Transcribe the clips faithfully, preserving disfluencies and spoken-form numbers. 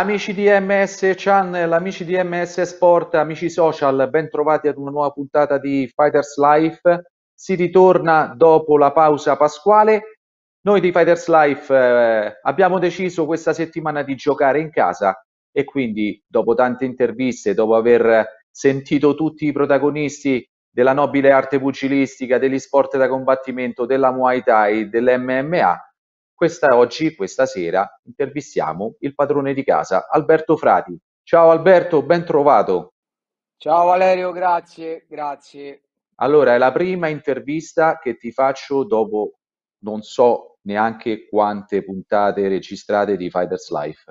Amici di M S Channel, amici di M S Sport, amici social, ben trovati ad una nuova puntata di Fighters Life. Si ritorna dopo la pausa pasquale. Noi di Fighters Life eh, abbiamo deciso questa settimana di giocare in casa e quindi dopo tante interviste, dopo aver sentito tutti i protagonisti della nobile arte pugilistica, degli sport da combattimento, della Muay Thai, dell'M M A, Questa oggi, questa sera, intervistiamo il padrone di casa, Alberto Frati. Ciao Alberto, ben trovato. Ciao Valerio, grazie, grazie. Allora, è la prima intervista che ti faccio dopo non so neanche quante puntate registrate di Fighters Life.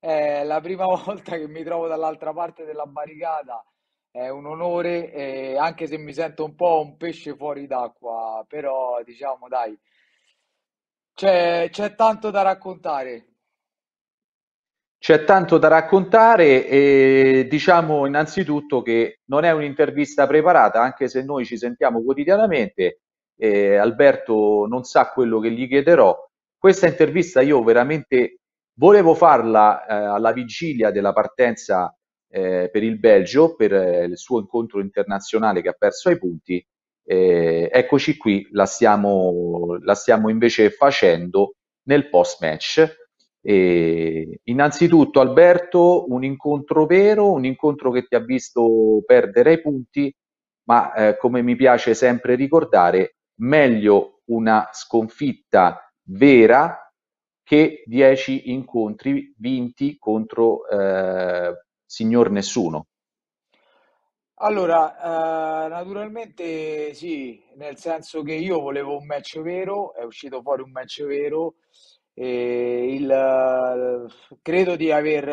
È la prima volta che mi trovo dall'altra parte della barricata, è un onore, eh, anche se mi sento un po' un pesce fuori d'acqua, però diciamo dai, C'è tanto da raccontare. C'è tanto da raccontare e diciamo innanzitutto che non è un'intervista preparata, anche se noi ci sentiamo quotidianamente. Eh, Alberto non sa quello che gli chiederò. Questa intervista io veramente volevo farla eh, alla vigilia della partenza eh, per il Belgio, per eh, il suo incontro internazionale che ha perso ai punti. Eh, eccoci qui, la stiamo, la stiamo invece facendo nel post match. Eh, innanzitutto Alberto, un incontro vero, un incontro che ti ha visto perdere i punti, ma eh, come mi piace sempre ricordare, meglio una sconfitta vera che dieci incontri vinti contro eh, signor nessuno. Allora, eh, naturalmente sì, nel senso che io volevo un match vero, è uscito fuori un match vero, e il, credo di aver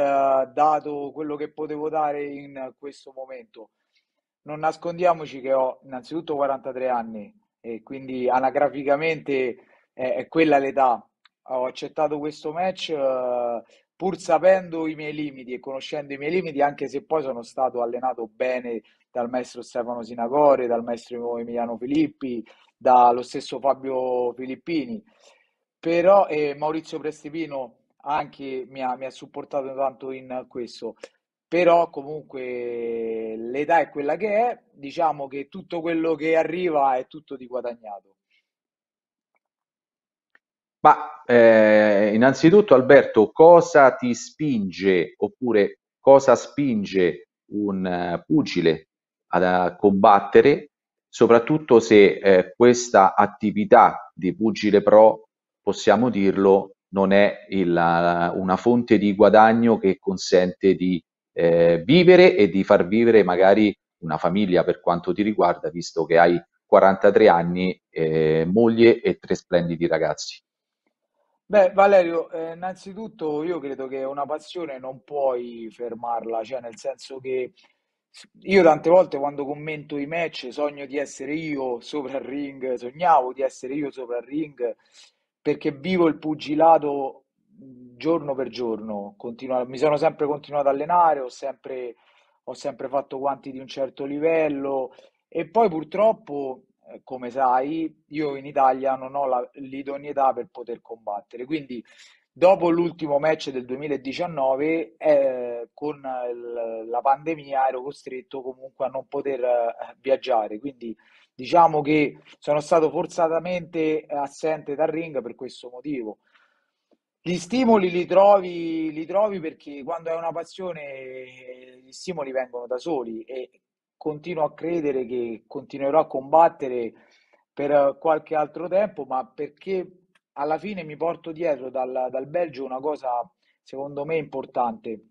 dato quello che potevo dare in questo momento. Non nascondiamoci che ho innanzitutto quarantatré anni e quindi anagraficamente è, è quella l'età. Ho accettato questo match eh, pur sapendo i miei limiti e conoscendo i miei limiti, anche se poi sono stato allenato bene dal maestro Stefano Sinacore, dal maestro Emiliano Filippi, dallo stesso Fabio Filippini, però eh, Maurizio Prestipino anche mi ha, mi ha supportato tanto in questo, però comunque l'età è quella che è, diciamo che tutto quello che arriva è tutto di guadagnato. Ma eh, innanzitutto Alberto, cosa ti spinge oppure cosa spinge un uh, pugile a, a combattere, soprattutto se eh, questa attività di pugile pro, possiamo dirlo, non è il, la, una fonte di guadagno che consente di eh, vivere e di far vivere magari una famiglia per quanto ti riguarda, visto che hai quarantatré anni, eh, moglie e tre splendidi ragazzi. Beh, Valerio, eh, innanzitutto io credo che una passione non puoi fermarla, cioè nel senso che io tante volte quando commento i match sogno di essere io sopra il ring, sognavo di essere io sopra il ring perché vivo il pugilato giorno per giorno, continuo, mi sono sempre continuato ad allenare, ho sempre, ho sempre fatto guanti di un certo livello e poi purtroppo, come sai, io in Italia non ho l'idoneità per poter combattere, quindi dopo l'ultimo match del duemiladiciannove eh, con il, la pandemia ero costretto comunque a non poter eh, viaggiare, quindi diciamo che sono stato forzatamente assente dal ring per questo motivo. Gli stimoli li trovi, li trovi perché quando hai una passione gli stimoli vengono da soli e continuo a credere che continuerò a combattere per qualche altro tempo, ma perché alla fine mi porto dietro dal, dal Belgio una cosa secondo me importante.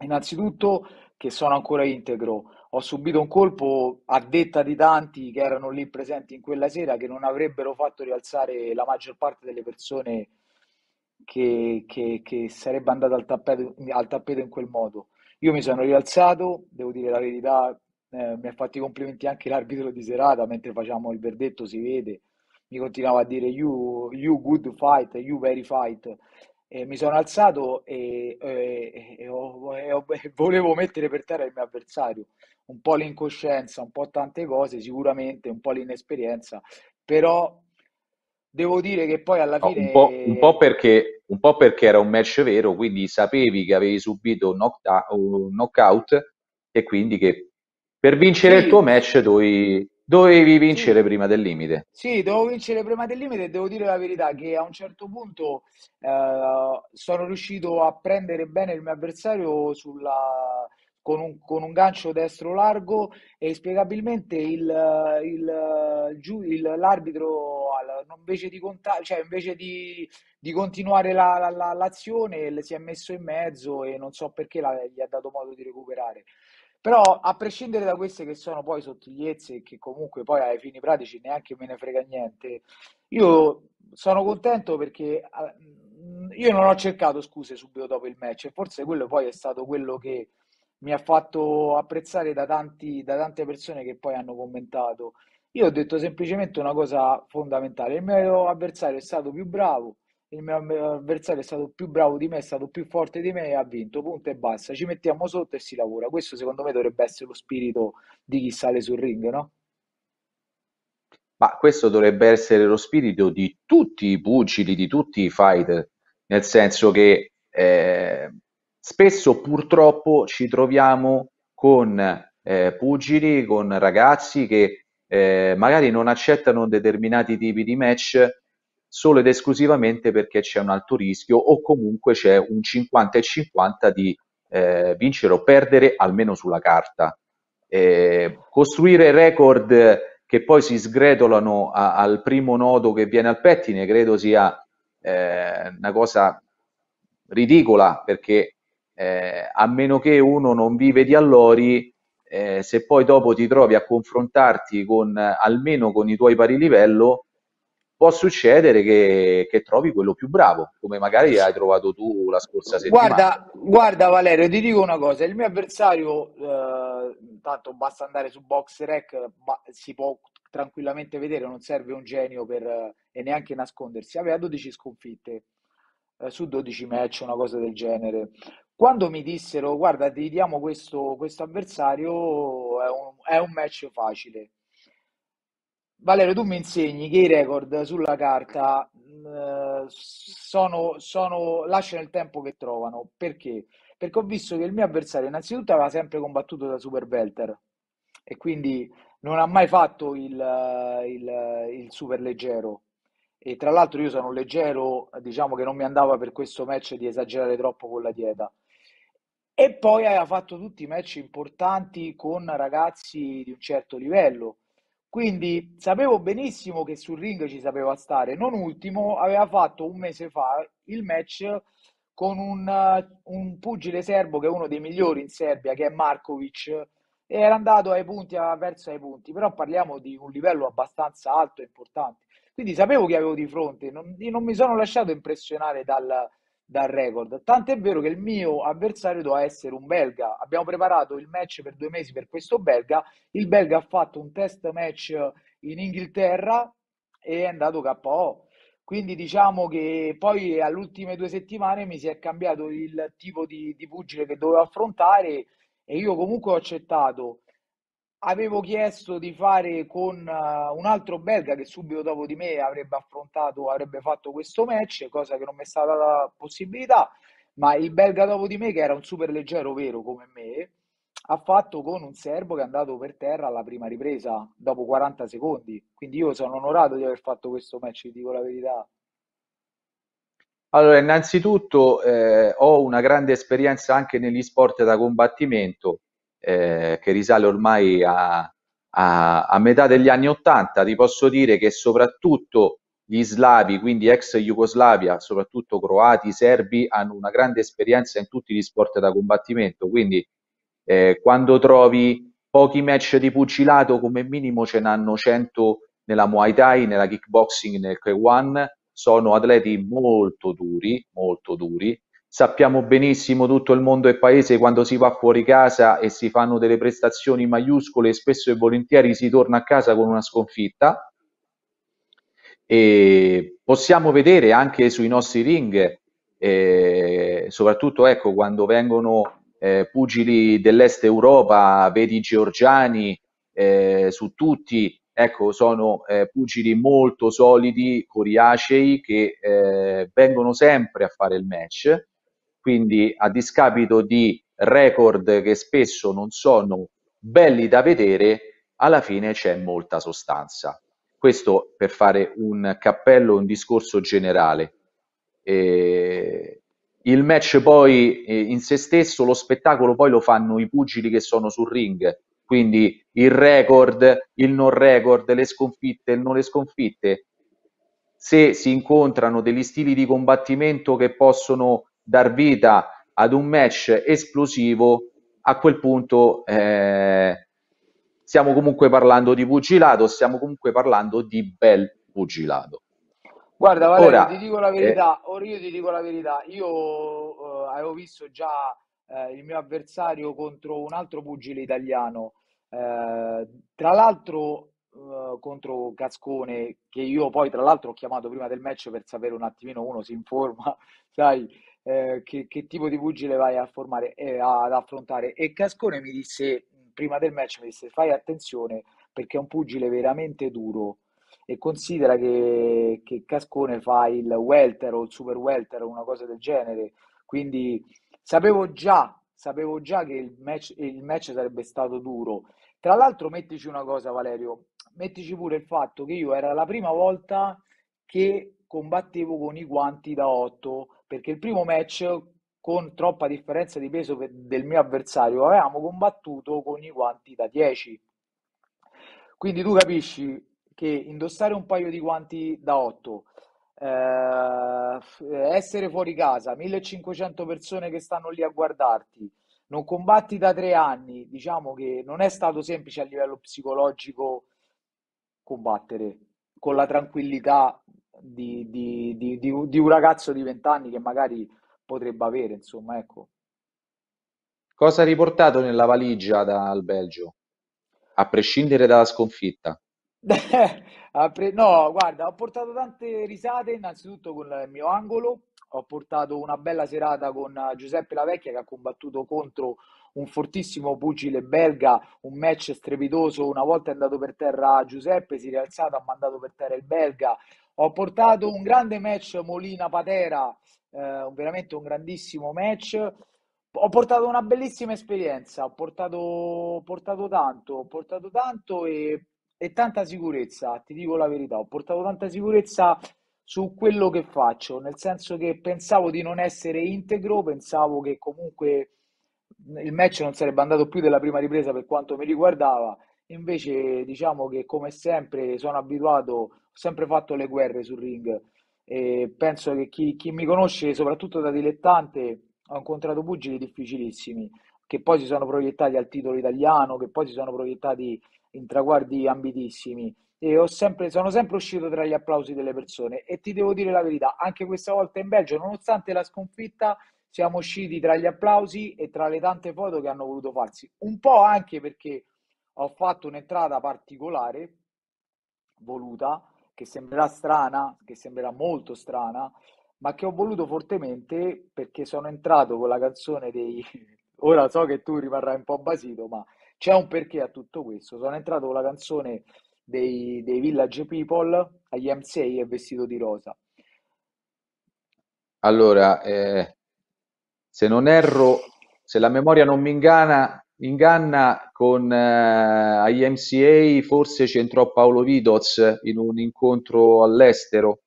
Innanzitutto che sono ancora integro, ho subito un colpo a detta di tanti che erano lì presenti in quella sera che non avrebbero fatto rialzare la maggior parte delle persone che, che, che sarebbe andata al tappeto, al tappeto in quel modo. Io mi sono rialzato, devo dire la verità, Eh, mi ha fatto i complimenti anche l'arbitro di serata mentre facciamo il verdetto, si vede, mi continuava a dire you, you good fight, you very fight, e mi sono alzato e, e, e, ho, e, ho, e volevo mettere per terra il mio avversario, un po' l'incoscienza, un po' tante cose sicuramente, un po' l'inesperienza, però devo dire che poi alla fine... No, un po', un po' perché un po' perché era un match vero, quindi sapevi che avevi subito un knockout e quindi che per vincere sì. il tuo match dovevi, dovevi vincere sì. prima del limite. Sì, dovevo vincere prima del limite e devo dire la verità che a un certo punto eh, sono riuscito a prendere bene il mio avversario sulla... Con un, con un gancio destro largo e spiegabilmente il, il, il, l'arbitro invece di, conta, cioè invece di, di continuare la, la, la, l'azione si è messo in mezzo e non so perché la, gli ha dato modo di recuperare. Però a prescindere da queste che sono poi sottigliezze che comunque poi ai fini pratici neanche me ne frega niente, io sono contento perché io non ho cercato scuse subito dopo il match e forse quello poi è stato quello che mi ha fatto apprezzare da, tanti, da tante persone che poi hanno commentato. Io ho detto semplicemente una cosa fondamentale: il mio avversario è stato più bravo, il mio avversario è stato più bravo di me, è stato più forte di me e ha vinto, punto e basta, ci mettiamo sotto e si lavora. Questo secondo me dovrebbe essere lo spirito di chi sale sul ring, no? Ma questo dovrebbe essere lo spirito di tutti i pugili, di tutti i fighter, nel senso che eh... spesso purtroppo ci troviamo con eh, pugili, con ragazzi che eh, magari non accettano determinati tipi di match solo ed esclusivamente perché c'è un alto rischio o comunque c'è un cinquanta e cinquanta di eh, vincere o perdere almeno sulla carta. Eh, costruire record che poi si sgretolano a, al primo nodo che viene al pettine credo sia eh, una cosa ridicola perché Eh, a meno che uno non vive di allori, eh, se poi dopo ti trovi a confrontarti con almeno con i tuoi pari livello, può succedere che, che trovi quello più bravo, come magari hai trovato tu la scorsa settimana. Guarda, guarda Valerio, ti dico una cosa, il mio avversario, eh, tanto basta andare su BoxRec, ma si può tranquillamente vedere, non serve un genio per, eh, e neanche nascondersi, aveva dodici sconfitte eh, su dodici match, una cosa del genere. Quando mi dissero, guarda, ti diamo questo, questo avversario, è un, è un match facile. Valerio, tu mi insegni che i record sulla carta eh, sono, sono, lasciano il tempo che trovano. Perché? Perché ho visto che il mio avversario innanzitutto aveva sempre combattuto da super welter e quindi non ha mai fatto il, il, il super leggero. E tra l'altro io sono leggero, diciamo che non mi andava per questo match di esagerare troppo con la dieta. E poi aveva fatto tutti i match importanti con ragazzi di un certo livello, quindi sapevo benissimo che sul ring ci sapeva stare. Non ultimo, aveva fatto un mese fa il match con un, un pugile serbo che è uno dei migliori in Serbia, che è Markovic, e era andato ai punti, aveva perso ai punti, però parliamo di un livello abbastanza alto e importante. Quindi sapevo che avevo di fronte, non, non mi sono lasciato impressionare dal, dal record, tant'è vero che il mio avversario doveva essere un belga. Abbiamo preparato il match per due mesi per questo belga, il belga ha fatto un test match in Inghilterra e è andato K O, quindi diciamo che poi alle ultime due settimane mi si è cambiato il tipo di, di pugile che dovevo affrontare e io comunque ho accettato. Avevo chiesto di fare con uh, un altro belga che subito dopo di me avrebbe affrontato, avrebbe fatto questo match, cosa che non mi è stata la possibilità, ma il belga dopo di me, che era un super leggero vero come me, ha fatto con un serbo che è andato per terra alla prima ripresa dopo quaranta secondi. Quindi io sono onorato di aver fatto questo match, vi dico la verità. Allora, innanzitutto eh, ho una grande esperienza anche negli sport da combattimento, Eh, che risale ormai a, a, a metà degli anni ottanta. Ti posso dire che soprattutto gli slavi, quindi ex Jugoslavia, soprattutto croati, serbi, hanno una grande esperienza in tutti gli sport da combattimento, quindi eh, quando trovi pochi match di pugilato come minimo ce n'hanno cento nella Muay Thai, nella kickboxing, nel K uno, sono atleti molto duri, molto duri. Sappiamo benissimo tutto il mondo e paese quando si va fuori casa e si fanno delle prestazioni maiuscole, spesso e volentieri si torna a casa con una sconfitta, e possiamo vedere anche sui nostri ring, eh, soprattutto ecco quando vengono eh, pugili dell'est Europa, vedi i georgiani eh, su tutti, ecco, sono eh, pugili molto solidi, coriacei, che eh, vengono sempre a fare il match, quindi a discapito di record che spesso non sono belli da vedere, alla fine c'è molta sostanza. Questo per fare un cappello, un discorso generale. Eh, il match poi eh, in se stesso, lo spettacolo poi lo fanno i pugili che sono sul ring, quindi il record, il non record, le sconfitte, il non le sconfitte. Se si incontrano degli stili di combattimento che possono dar vita ad un match esplosivo, a quel punto eh, stiamo comunque parlando di pugilato, stiamo comunque parlando di bel pugilato. Guarda Valerio, Ora, ti dico la verità, eh, io ti dico la verità, io eh, avevo visto già eh, il mio avversario contro un altro pugile italiano, eh, tra l'altro eh, contro Cascone, che io poi tra l'altro ho chiamato prima del match per sapere un attimino, uno si informa, sai, eh, che, che tipo di pugile vai a formare eh, ad affrontare, e Cascone mi disse, prima del match mi disse, fai attenzione perché è un pugile veramente duro. E considera che, che Cascone fa il welter o il super welter o una cosa del genere, quindi sapevo già, sapevo già che il match, il match sarebbe stato duro. Tra l'altro mettici una cosa Valerio, mettici pure il fatto che io era la prima volta che combattevo con i guanti da otto, perché il primo match con troppa differenza di peso del mio avversario avevamo combattuto con i guanti da dieci, quindi tu capisci che indossare un paio di guanti da otto, eh, essere fuori casa, millecinquecento persone che stanno lì a guardarti, non combatti da tre anni, diciamo che non è stato semplice a livello psicologico combattere con la tranquillità di, di, di, di, di un ragazzo di vent'anni che magari potrebbe avere, insomma, ecco. Cosa hai riportato nella valigia dal Belgio, a prescindere dalla sconfitta? No, guarda, ho portato tante risate innanzitutto con il mio angolo, ho portato una bella serata con Giuseppe La Vecchia che ha combattuto contro un fortissimo pugile belga, un match strepitoso, una volta è andato per terra Giuseppe, si è rialzato, ha mandato per terra il belga. Ho portato un grande match Molina-Patera, eh, veramente un grandissimo match. Ho portato una bellissima esperienza, ho portato, ho portato tanto, ho portato tanto e... e tanta sicurezza, ti dico la verità, ho portato tanta sicurezza su quello che faccio, nel senso che pensavo di non essere integro, pensavo che comunque il match non sarebbe andato più della prima ripresa per quanto mi riguardava, invece diciamo che come sempre sono abituato, ho sempre fatto le guerre sul ring e penso che chi, chi mi conosce, soprattutto da dilettante, ho incontrato pugili difficilissimi, che poi si sono proiettati al titolo italiano, che poi si sono proiettati in traguardi ambitissimi e ho sempre, sono sempre uscito tra gli applausi delle persone e ti devo dire la verità, anche questa volta in Belgio, nonostante la sconfitta, siamo usciti tra gli applausi e tra le tante foto che hanno voluto farsi, un po' anche perché ho fatto un'entrata particolare, voluta, che sembrerà strana, che sembrerà molto strana, ma che ho voluto fortemente perché sono entrato con la canzone dei... Ora so che tu rimarrai un po' basito, ma c'è un perché a tutto questo. Sono entrato con la canzone dei, dei Village People, agli M sei e vestito di rosa. Allora, eh, se non erro, se la memoria non mi inganna, inganna con eh, agli M C A forse c'entrò Paolo Vidoz in un incontro all'estero.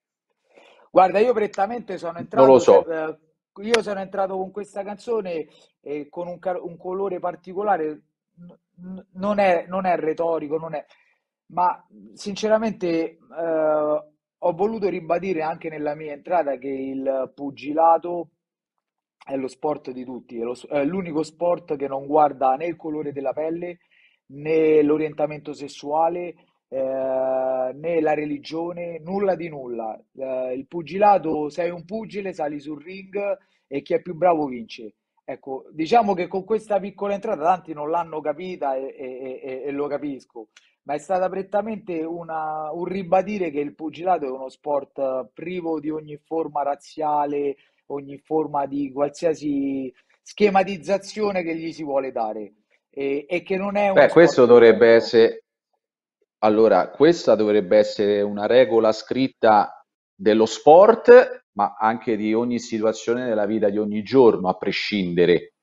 Guarda, io prettamente sono entrato... Non lo so. Eh, io sono entrato con questa canzone eh, con un, un colore particolare, non è, non è retorico, non è, ma sinceramente eh, ho voluto ribadire anche nella mia entrata che il pugilato è lo sport di tutti, è l'unico sport che non guarda né il colore della pelle, né l'orientamento sessuale, Eh, né la religione, nulla di nulla. Eh, il pugilato, sei un pugile, sali sul ring e chi è più bravo vince. Ecco, diciamo che con questa piccola entrata tanti non l'hanno capita e, e, e, e lo capisco, ma è stata prettamente una, un ribadire che il pugilato è uno sport privo di ogni forma razziale, ogni forma di qualsiasi schematizzazione che gli si vuole dare e, e che non è un... Beh, questo dovrebbe essere... Allora, questa dovrebbe essere una regola scritta dello sport, ma anche di ogni situazione della vita di ogni giorno, a prescindere.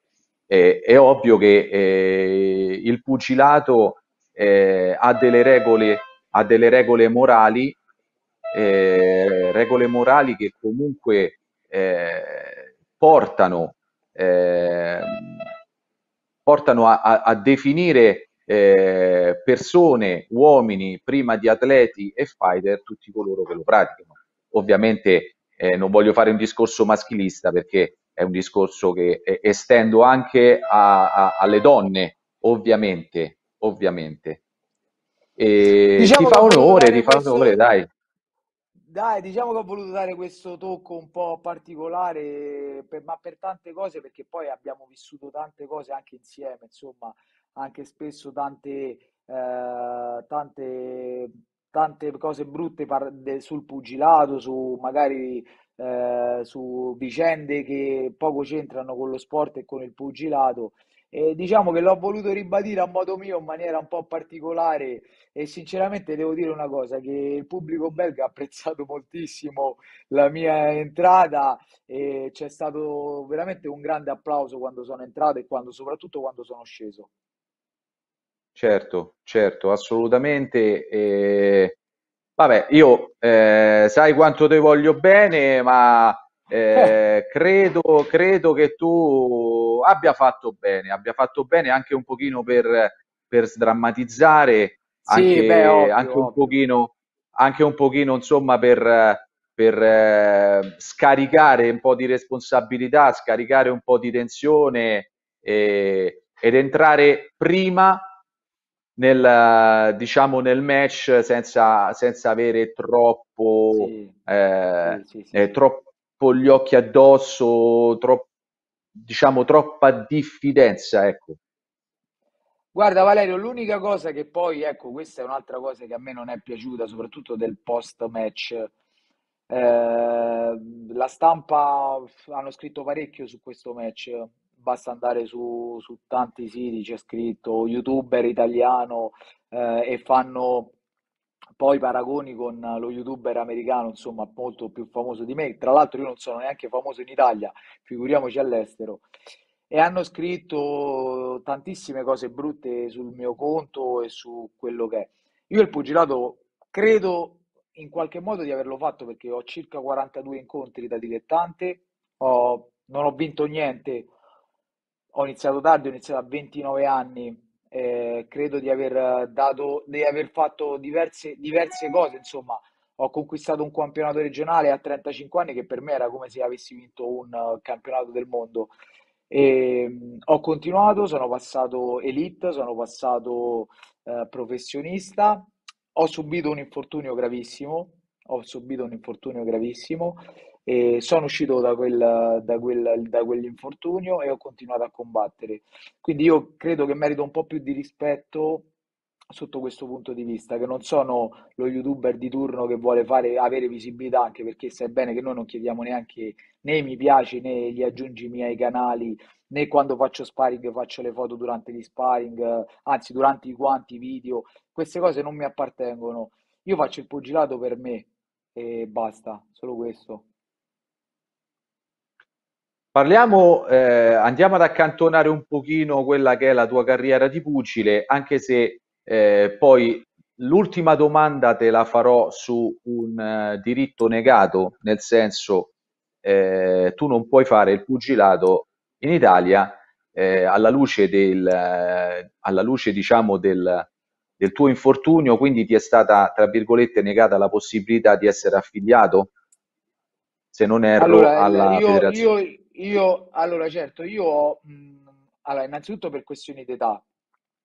Eh, è ovvio che eh, il pugilato eh, ha delle regole, ha delle regole morali, eh, regole morali che comunque eh, portano, eh, portano a, a, a definire eh, persone, uomini, prima di atleti e fighter, tutti coloro che lo praticano. Ovviamente eh, non voglio fare un discorso maschilista, perché è un discorso che estendo anche a, a, alle donne, ovviamente, ovviamente. E diciamo ti fa onore, ti fa questo... onore, dai. Dai, diciamo che ho voluto dare questo tocco un po' particolare, per, ma per tante cose, perché poi abbiamo vissuto tante cose anche insieme, insomma, anche spesso tante, eh, tante, tante cose brutte sul pugilato, su magari... Eh, su vicende che poco c'entrano con lo sport e con il pugilato, e diciamo che l'ho voluto ribadire a modo mio, in maniera un po' particolare, e sinceramente devo dire una cosa, che il pubblico belga ha apprezzato moltissimo la mia entrata, e c'è stato veramente un grande applauso quando sono entrato e quando, soprattutto quando sono sceso. Certo, certo, assolutamente. eh... Vabbè, io eh, sai quanto ti voglio bene, ma eh, credo, credo che tu abbia fatto bene, abbia fatto bene anche un pochino per, per sdrammatizzare, anche, sì, beh, ovvio, anche, un pochino, anche un pochino, insomma, per, per eh, scaricare un po' di responsabilità, scaricare un po' di tensione, eh, ed entrare prima nel, diciamo, nel match senza, senza avere troppo, sì, eh, sì, sì, sì. Eh, troppo gli occhi addosso, tro, diciamo troppa diffidenza, ecco. Guarda Valerio, l'unica cosa che poi, ecco, questa è un'altra cosa che a me non è piaciuta, soprattutto del post match, eh, la stampa hanno scritto parecchio su questo match. Basta andare su, su tanti siti, c'è scritto youtuber italiano, eh, e fanno poi paragoni con lo youtuber americano, insomma, molto più famoso di me. Tra l'altro io non sono neanche famoso in Italia, figuriamoci all'estero. E hanno scritto tantissime cose brutte sul mio conto e su quello che è. Io il pugilato credo in qualche modo di averlo fatto, perché ho circa quarantadue incontri da dilettante, ho, non ho vinto niente. Ho iniziato tardi, ho iniziato a ventinove anni, eh, credo di aver, dato, di aver fatto diverse, diverse cose, insomma. Ho conquistato un campionato regionale a trentacinque anni, che per me era come se avessi vinto un uh, campionato del mondo. E, ho continuato, sono passato elite, sono passato uh, professionista, ho subito un infortunio gravissimo, ho subito un infortunio gravissimo, e sono uscito da, quel, da, quel, da quell'infortunio e ho continuato a combattere. Quindi io credo che merito un po' più di rispetto sotto questo punto di vista, che non sono lo youtuber di turno che vuole fare, avere visibilità, anche perché sai bene che noi non chiediamo neanche né mi piace né gli aggiungimi ai canali, né quando faccio sparring faccio le foto durante gli sparring, anzi durante i guanti, video, queste cose non mi appartengono. Io faccio il pugilato per me e basta, solo questo. Parliamo, eh, andiamo ad accantonare un pochino quella che è la tua carriera di pugile, anche se eh, poi l'ultima domanda te la farò su un eh, diritto negato, nel senso eh, tu non puoi fare il pugilato in Italia, eh, alla luce, del, eh, alla luce diciamo, del, del tuo infortunio, quindi ti è stata, tra virgolette, negata la possibilità di essere affiliato, se non erro, allora, alla io, federazione. Io... Io, allora certo, io ho, mh, allora, innanzitutto per questioni d'età,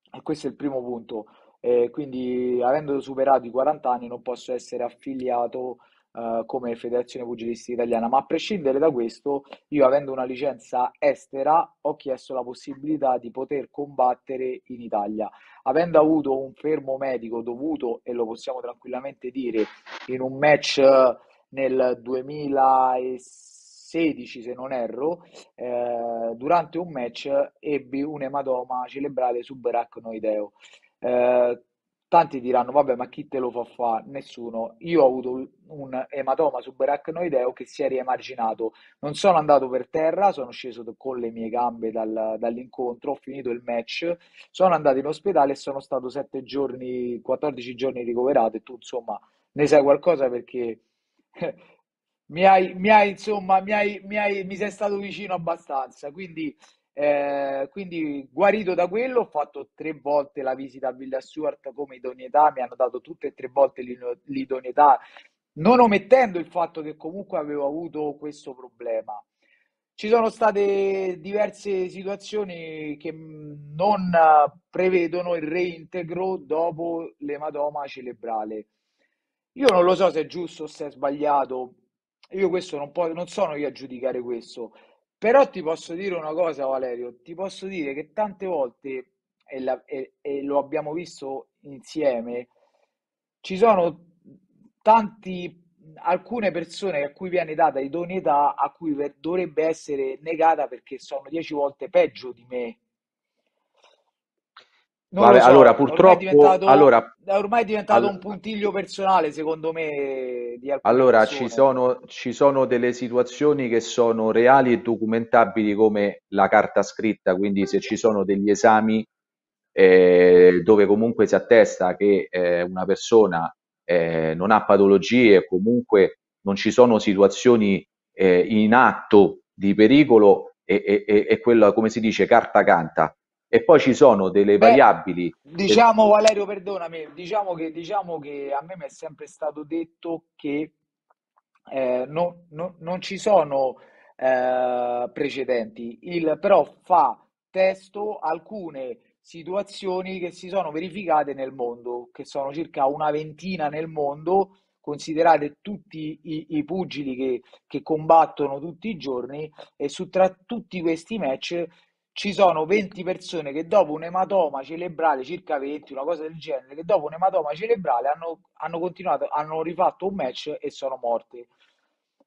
e questo è il primo punto, eh, quindi avendo superato i quaranta anni non posso essere affiliato eh, come Federazione Pugilistica Italiana, ma a prescindere da questo, io avendo una licenza estera ho chiesto la possibilità di poter combattere in Italia. Avendo avuto un fermo medico dovuto, e lo possiamo tranquillamente dire, in un match nel duemilasei, sedici se non erro, eh, durante un match ebbi un ematoma cerebrale subarachnoideo. Eh, Tanti diranno, vabbè, ma chi te lo fa fare? Nessuno. Io ho avuto un ematoma subarachnoideo che si è riemarginato. Non sono andato per terra, sono sceso con le mie gambe dal, dall'incontro, ho finito il match, sono andato in ospedale e sono stato sette giorni, quattordici giorni ricoverato, e tu, insomma, ne sai qualcosa perché... Mi hai, mi hai, insomma, mi, hai, mi, hai, mi sei stato vicino abbastanza, quindi, eh, quindi guarito da quello. Ho fatto tre volte la visita a Villa Stuart come idoneità, mi hanno dato tutte e tre volte l'idoneità, non omettendo il fatto che comunque avevo avuto questo problema. Ci sono state diverse situazioni che non prevedono il reintegro dopo l'ematoma cerebrale. Io non lo so se è giusto o se è sbagliato. Io questo non, può, non sono io a giudicare questo, però ti posso dire una cosa, Valerio, ti posso dire che tante volte, e, la, e, e lo abbiamo visto insieme, ci sono tanti, alcune persone a cui viene data idoneità a cui ver, dovrebbe essere negata perché sono dieci volte peggio di me. Non Vabbè, lo so, allora, purtroppo, ormai è allora, ormai è diventato allora, un puntiglio personale, secondo me, di alcune Allora, persone. Ci sono, ci sono delle situazioni che sono reali e documentabili come la carta scritta, quindi se ci sono degli esami eh, dove comunque si attesta che eh, una persona eh, non ha patologie, comunque non ci sono situazioni eh, in atto di pericolo, e, e, e quella, come si dice, carta canta. E poi ci sono delle Beh, variabili. Diciamo, Valerio, perdonami, diciamo che, diciamo che a me mi è sempre stato detto che eh, no, no, non ci sono eh, precedenti, il, però fa testo alcune situazioni che si sono verificate nel mondo, che sono circa una ventina nel mondo, considerate tutti i, i pugili che, che combattono tutti i giorni, e su tra tutti questi match ci sono venti persone che dopo un ematoma cerebrale, circa venti, una cosa del genere, che dopo un ematoma cerebrale hanno, hanno continuato, hanno rifatto un match e sono morte.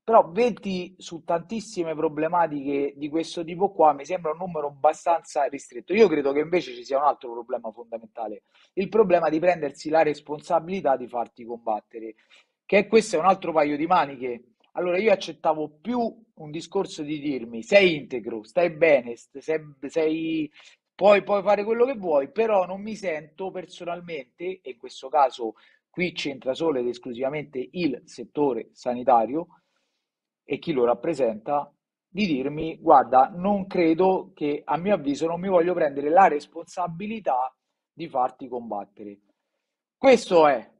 Però venti su tantissime problematiche di questo tipo qua mi sembra un numero abbastanza ristretto. Io credo che invece ci sia un altro problema fondamentale, il problema di prendersi la responsabilità di farti combattere, che questo è un altro paio di maniche. Allora, io accettavo più un discorso di dirmi sei integro, stai bene, sei, sei, puoi, puoi fare quello che vuoi, però non mi sento personalmente, e in questo caso qui c'entra solo ed esclusivamente il settore sanitario e chi lo rappresenta, di dirmi guarda, non credo che, a mio avviso, non mi voglio prendere la responsabilità di farti combattere. Questo è.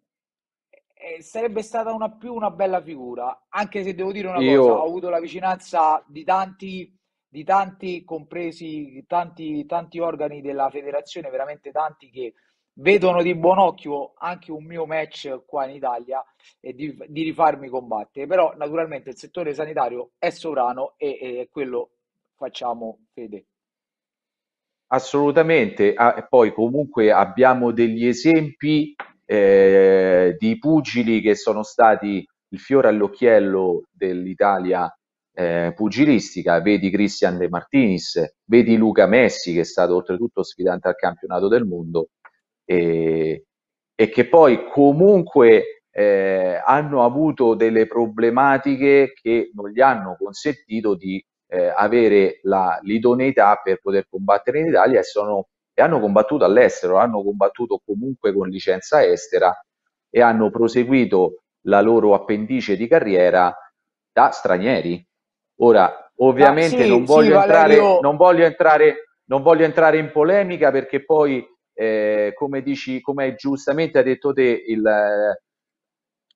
Eh, sarebbe stata una più una bella figura, anche se devo dire una Io... cosa, ho avuto la vicinanza di tanti, di tanti compresi tanti, tanti organi della federazione, veramente tanti, che vedono di buon occhio anche un mio match qua in Italia e di, di rifarmi combattere, però naturalmente il settore sanitario è sovrano e, e quello facciamo fede. Assolutamente, ah, poi comunque abbiamo degli esempi Eh, di pugili che sono stati il fiore all'occhiello dell'Italia eh, pugilistica. Vedi Cristian De Martinis, vedi Luca Messi, che è stato oltretutto sfidante al campionato del mondo, e, e che poi comunque eh, hanno avuto delle problematiche che non gli hanno consentito di eh, avere l'idoneità per poter combattere in Italia, e sono e hanno combattuto all'estero, hanno combattuto comunque con licenza estera e hanno proseguito la loro appendice di carriera da stranieri. Ora, ovviamente ah, sì, non, voglio sì, entrare, Valerio... non, voglio entrare, non voglio entrare in polemica, perché poi, eh, come dici, come giustamente hai detto te, il,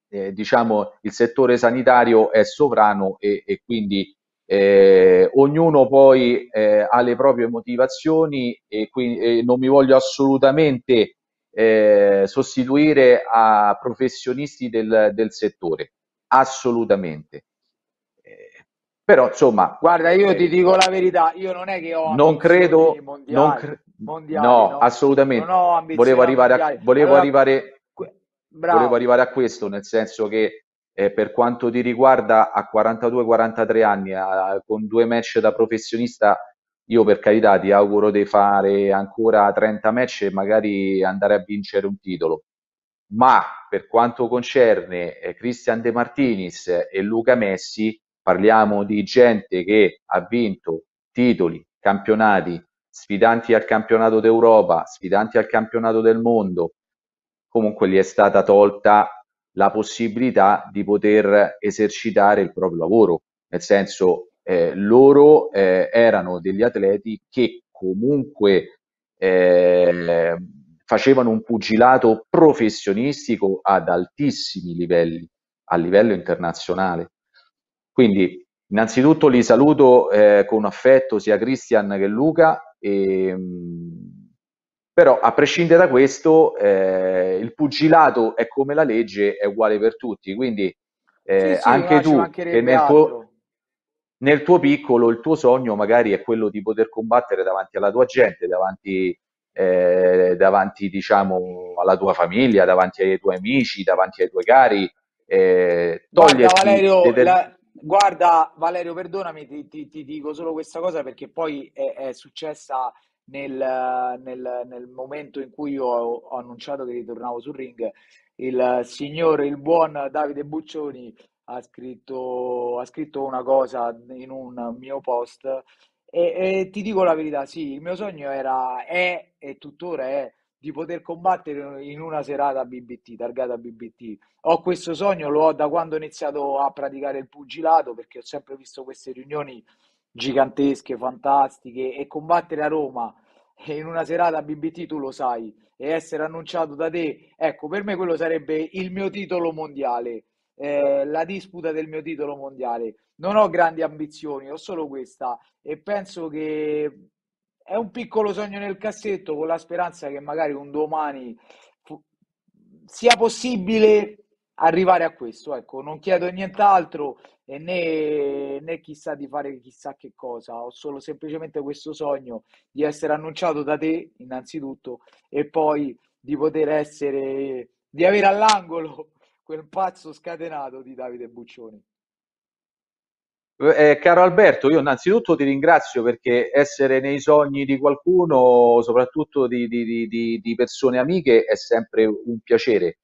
eh, diciamo, il settore sanitario è sovrano, e, e quindi... Eh, ognuno poi eh, ha le proprie motivazioni, e quindi eh, non mi voglio assolutamente eh, sostituire a professionisti del, del settore, assolutamente, eh, però insomma, guarda, io eh, ti dico la verità, io non è che ho non credo mondiali, non cre mondiali, no, no assolutamente non volevo arrivare a, volevo allora, arrivare volevo arrivare a questo, nel senso che Eh, per quanto ti riguarda, a quarantadue quarantatré anni, a, con due match da professionista, io per carità ti auguro di fare ancora trenta match e magari andare a vincere un titolo, ma per quanto concerne eh, Cristian De Martinis e Luca Messi, parliamo di gente che ha vinto titoli, campionati, sfidanti al campionato d'Europa, sfidanti al campionato del mondo. Comunque gli è stata tolta la possibilità di poter esercitare il proprio lavoro, nel senso eh, loro eh, erano degli atleti che comunque eh, facevano un pugilato professionistico ad altissimi livelli, a livello internazionale. Quindi innanzitutto li saluto eh, con affetto sia Cristian che Luca, e, però a prescindere da questo eh, il pugilato è come la legge, è uguale per tutti, quindi eh, sì, sì, anche tu che nel tuo, nel tuo piccolo il tuo sogno magari è quello di poter combattere davanti alla tua gente, davanti, eh, davanti diciamo alla tua famiglia, davanti ai tuoi amici, davanti ai tuoi cari, eh, toglierti... Guarda, Valerio, deter- la... Guarda Valerio, perdonami, ti, ti, ti dico solo questa cosa perché poi è, è successa nel, nel, nel momento in cui io ho, ho annunciato che ritornavo sul ring. Il signore, il buon Davide Buccioni ha scritto, ha scritto una cosa in un mio post e, e ti dico la verità, sì, il mio sogno era, è e tuttora è di poter combattere in una serata B B T, targata B B T. Ho questo sogno, lo ho da quando ho iniziato a praticare il pugilato, perché ho sempre visto queste riunioni gigantesche, fantastiche, e combattere a Roma in una serata B B T, tu lo sai, e essere annunciato da te, ecco, per me quello sarebbe il mio titolo mondiale, eh, la disputa del mio titolo mondiale. Non ho grandi ambizioni, ho solo questa, e penso che è un piccolo sogno nel cassetto con la speranza che magari un domani sia possibile arrivare a questo. Ecco, non chiedo nient'altro e né, né chissà di fare chissà che cosa, ho solo semplicemente questo sogno di essere annunciato da te innanzitutto e poi di poter essere, di avere all'angolo quel pazzo scatenato di Davide Buccioni. Eh, caro Alberto, io innanzitutto ti ringrazio perché essere nei sogni di qualcuno, soprattutto di, di, di, di persone amiche, è sempre un piacere.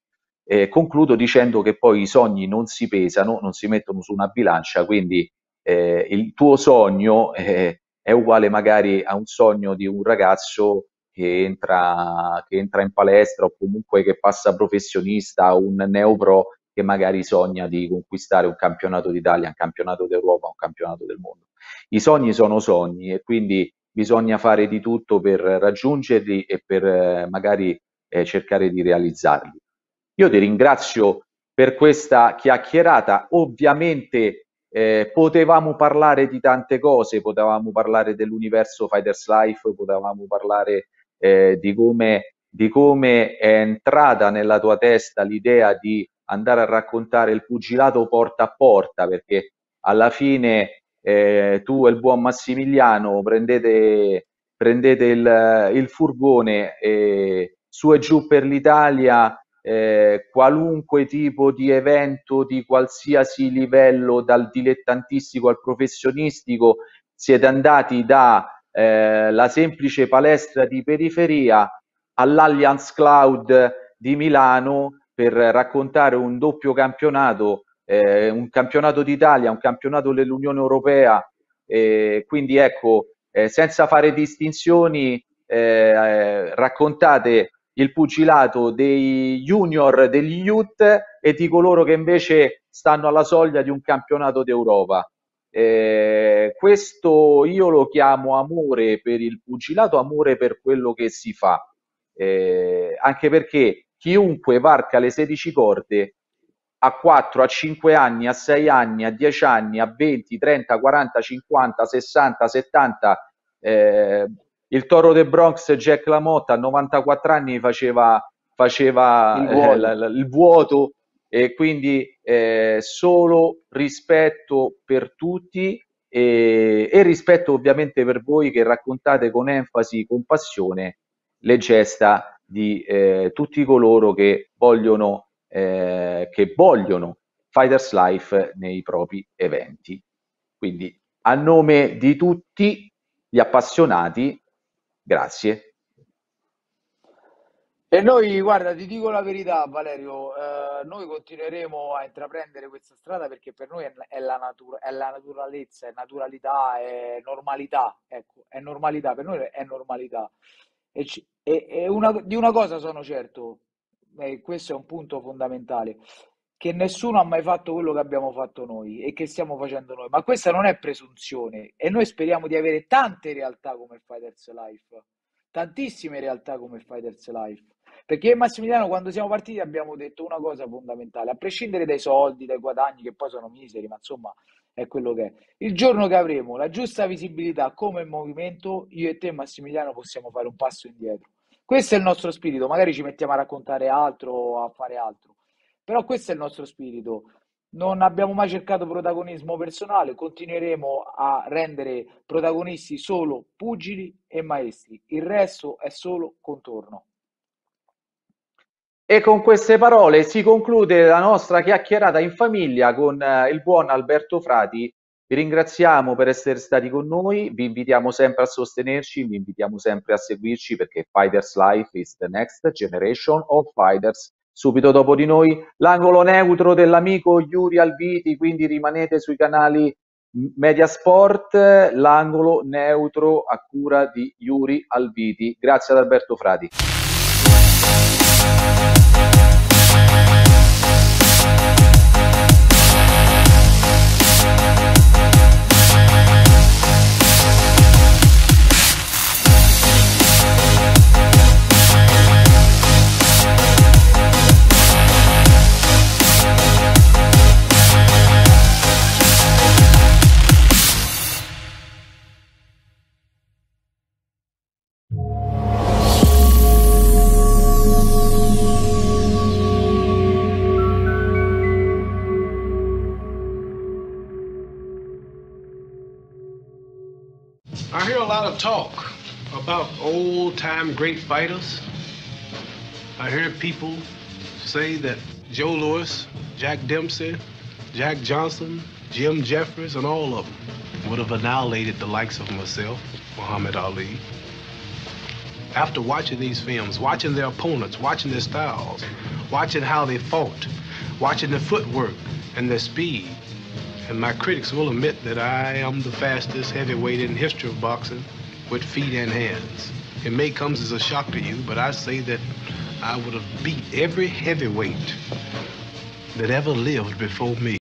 Eh, concludo dicendo che poi i sogni non si pesano, non si mettono su una bilancia, quindi eh, il tuo sogno eh, è uguale magari a un sogno di un ragazzo che entra, che entra in palestra o comunque che passa professionista, un neopro che magari sogna di conquistare un campionato d'Italia, un campionato d'Europa, un campionato del mondo. I sogni sono sogni e quindi bisogna fare di tutto per raggiungerli e per magari eh, cercare di realizzarli. Io ti ringrazio per questa chiacchierata. Ovviamente eh, potevamo parlare di tante cose, potevamo parlare dell'universo Fighters Life, potevamo parlare eh, di come, di come è entrata nella tua testa l'idea di andare a raccontare il pugilato porta a porta, perché alla fine eh, tu e il buon Massimiliano prendete, prendete il, il furgone eh, su e giù per l'Italia, eh, qualunque tipo di evento di qualsiasi livello, dal dilettantistico al professionistico. Siete andati da eh, la semplice palestra di periferia all'Allianz Cloud di Milano per raccontare un doppio campionato, eh, un campionato d'Italia, un campionato dell'Unione Europea, eh, quindi ecco, eh, senza fare distinzioni, eh, eh, raccontate il pugilato dei junior, degli youth e di coloro che invece stanno alla soglia di un campionato d'Europa. Eh, questo io lo chiamo amore per il pugilato, amore per quello che si fa, eh, anche perché chiunque varca le sedici corde a quattro, a cinque anni, a sei anni, a dieci anni, a venti, trenta, quaranta, cinquanta, sessanta, settanta, eh, il Toro del Bronx Jack Lamotta a novantaquattro anni faceva, faceva il vuoto, eh, la, la, il vuoto e quindi eh, solo rispetto per tutti e, e rispetto ovviamente per voi che raccontate con enfasi, con passione le gesta di eh, tutti coloro che vogliono, eh, che vogliono Fighters Life nei propri eventi. Quindi a nome di tutti gli appassionati, grazie. E noi, guarda, ti dico la verità, Valerio, eh, noi continueremo a intraprendere questa strada perché per noi è, è, la, natura, è la naturalezza, è naturalità, è normalità, ecco, è normalità, per noi è normalità. E, ci, e, e una, di una cosa sono certo, e questo è un punto fondamentale, che nessuno ha mai fatto quello che abbiamo fatto noi e che stiamo facendo noi, ma questa non è presunzione e noi speriamo di avere tante realtà come Fighters Life, tantissime realtà come Fighters Life. Perché io e Massimiliano, quando siamo partiti, abbiamo detto una cosa fondamentale, a prescindere dai soldi, dai guadagni, che poi sono miseri, ma insomma è quello che è. Il giorno che avremo la giusta visibilità come movimento, io e te, Massimiliano, possiamo fare un passo indietro. Questo è il nostro spirito, magari ci mettiamo a raccontare altro o a fare altro, però questo è il nostro spirito. Non abbiamo mai cercato protagonismo personale, continueremo a rendere protagonisti solo pugili e maestri, il resto è solo contorno. E con queste parole si conclude la nostra chiacchierata in famiglia con eh, il buon Alberto Frati. Vi ringraziamo per essere stati con noi, vi invitiamo sempre a sostenerci, vi invitiamo sempre a seguirci perché Fighters Life is the next generation of fighters. Subito dopo di noi l'angolo neutro dell'amico Yuri Alviti, quindi rimanete sui canali Mediasport, l'angolo neutro a cura di Yuri Alviti. Grazie ad Alberto Frati. Talk about old-time great fighters. I hear people say that Joe Louis, Jack Dempsey, Jack Johnson, Jim Jeffries, and all of them would have annihilated the likes of myself, Muhammad Ali. After watching these films, watching their opponents, watching their styles, watching how they fought, watching their footwork and their speed, and my critics will admit that I am the fastest heavyweight in the history of boxing, with feet and hands. It may come as a shock to you, but I say that I would have beat every heavyweight that ever lived before me.